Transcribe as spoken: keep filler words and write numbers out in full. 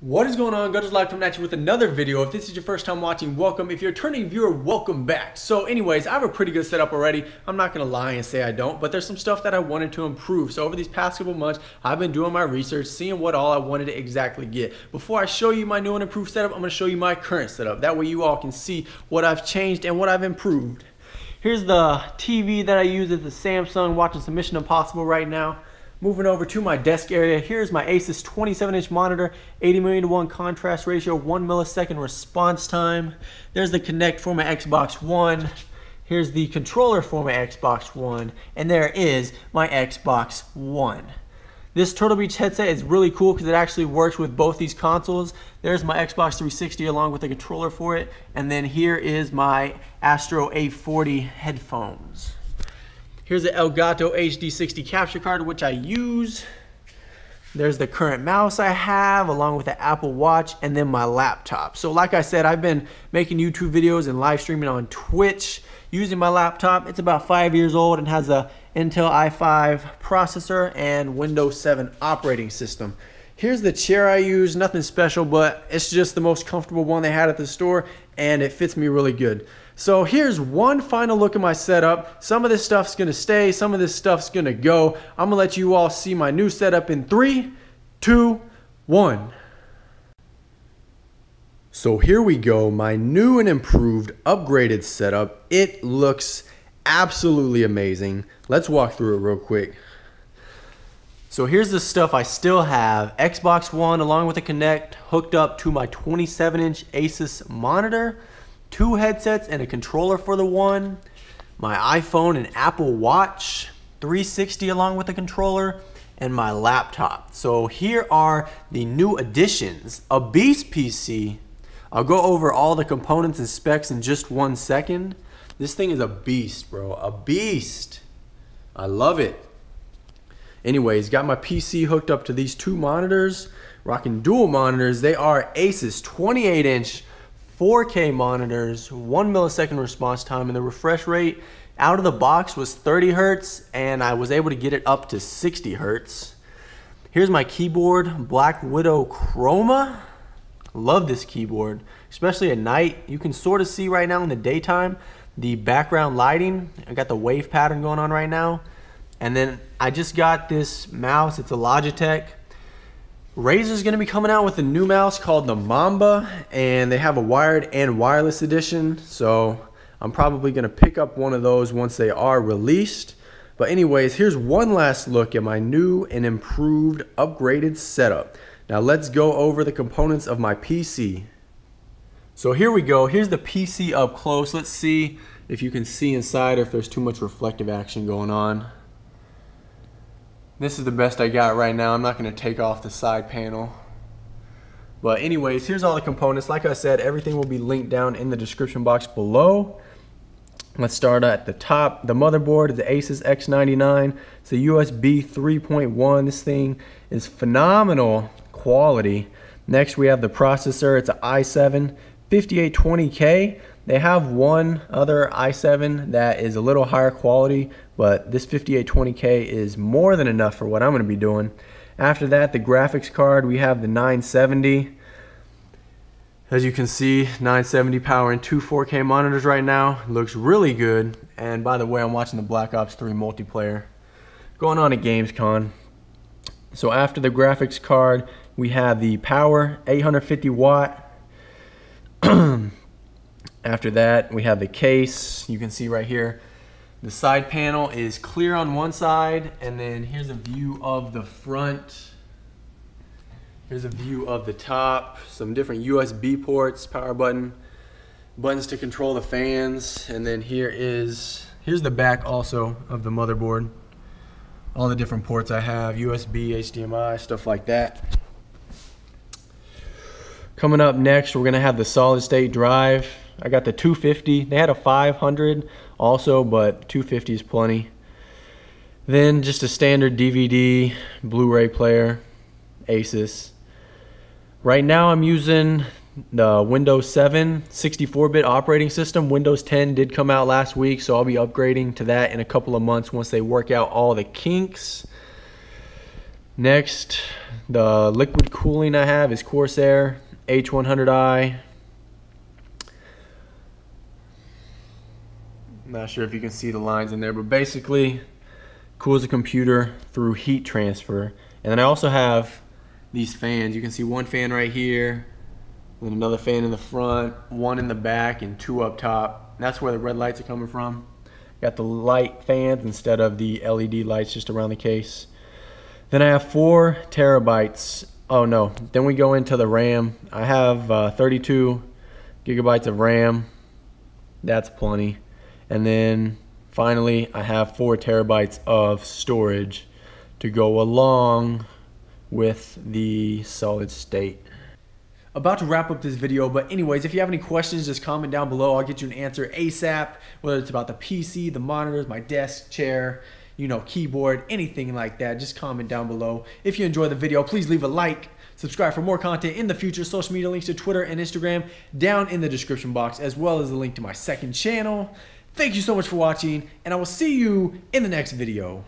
What is going on? Gunners Alive coming at you with another video. If this is your first time watching, welcome. If you're a returning viewer, welcome back. So anyways, I have a pretty good setup already. I'm not going to lie and say I don't, but there's some stuff that I wanted to improve. So over these past couple months, I've been doing my research, seeing what all I wanted to exactly get. Before I show you my new and improved setup, I'm going to show you my current setup. That way you all can see what I've changed and what I've improved. Here's the T V that I use. It's a Samsung, watching some Mission Impossible right now. Moving over to my desk area, here's my Asus twenty-seven inch monitor, eighty million to one contrast ratio, one millisecond response time. There's the Kinect for my Xbox One. Here's the controller for my Xbox One. And there is my Xbox One. This Turtle Beach headset is really cool because it actually works with both these consoles. There's my Xbox three sixty along with the controller for it. And then here is my Astro A forty headphones. Here's the Elgato H D sixty capture card, which I use. There's the current mouse I have, along with the Apple Watch, and then my laptop. So like I said, I've been making YouTube videos and live streaming on Twitch using my laptop. It's about five years old and has a Intel i five processor and Windows seven operating system. Here's the chair I use, nothing special, but it's just the most comfortable one they had at the store, and it fits me really good. So here's one final look at my setup. Some of this stuff's gonna stay, some of this stuff's gonna go. I'm gonna let you all see my new setup in three, two, one. So here we go, my new and improved, upgraded setup. It looks absolutely amazing. Let's walk through it real quick. So here's the stuff I still have. Xbox One along with the Kinect hooked up to my twenty-seven inch Asus monitor, two headsets and a controller for the one, my iPhone and Apple Watch, three sixty along with the controller, and my laptop. So here are the new additions. A beast P C. I'll go over all the components and specs in just one second. This thing is a beast, bro. A beast. I love it. Anyways, got my P C hooked up to these two monitors, rocking dual monitors. They are Asus twenty-eight inch four K monitors, one millisecond response time, and the refresh rate out of the box was thirty hertz, and I was able to get it up to sixty hertz. Here's my keyboard, Black Widow Chroma. Love this keyboard, especially at night. You can sort of see right now in the daytime the background lighting. I got the wave pattern going on right now. And then I just got this mouse, it's a Logitech. Razer's gonna be coming out with a new mouse called the Mamba, and they have a wired and wireless edition, so I'm probably gonna pick up one of those once they are released. But anyways, here's one last look at my new and improved, upgraded setup. Now let's go over the components of my P C. So here we go, here's the P C up close. Let's see if you can see inside or if there's too much reflective action going on. This is the best I got right now. I'm not gonna take off the side panel. But anyways, here's all the components. Like I said, everything will be linked down in the description box below. Let's start at the top. The motherboard is the Asus X ninety-nine. It's a U S B three point one. This thing is phenomenal quality. Next, we have the processor. It's an i seven fifty-eight twenty K. They have one other i seven that is a little higher quality, but this fifty-eight twenty K is more than enough for what I'm going to be doing. After that, the graphics card, we have the nine seventy. As you can see, nine seventy powering two four K monitors right now. Looks really good. And by the way, I'm watching the Black Ops three multiplayer going on at GamesCon. So after the graphics card, we have the power, eight hundred fifty watt. After that, we have the case. You can see right here, the side panel is clear on one side, and then here's a view of the front. Here's a view of the top, some different U S B ports, power button, buttons to control the fans, and then here is, here's the back also of the motherboard. All the different ports I have, U S B, H D M I, stuff like that. Coming up next, we're gonna have the solid state drive. I got the two fifty. They had a five hundred also, but two fifty is plenty. Then just a standard D V D, Blu-ray player, Asus. Right now I'm using the Windows seven sixty-four bit operating system. Windows ten did come out last week, so I'll be upgrading to that in a couple of months once they work out all the kinks. Next, the liquid cooling I have is Corsair H one hundred i. Not sure if you can see the lines in there, but basically cools the computer through heat transfer. And then I also have these fans. You can see one fan right here, then another fan in the front, one in the back, and two up top. That's where the red lights are coming from. Got the light fans instead of the L E D lights just around the case. Then I have four terabytes. Oh no, then we go into the RAM. I have uh, thirty-two gigabytes of RAM. That's plenty. And then finally, I have four terabytes of storage to go along with the solid state. About to wrap up this video, but anyways, if you have any questions, just comment down below. I'll get you an answer ASAP, whether it's about the P C, the monitors, my desk, chair, you know, keyboard, anything like that. Just comment down below. If you enjoyed the video, please leave a like. Subscribe for more content in the future. Social media links to Twitter and Instagram down in the description box, as well as the link to my second channel. Thank you so much for watching, and I will see you in the next video.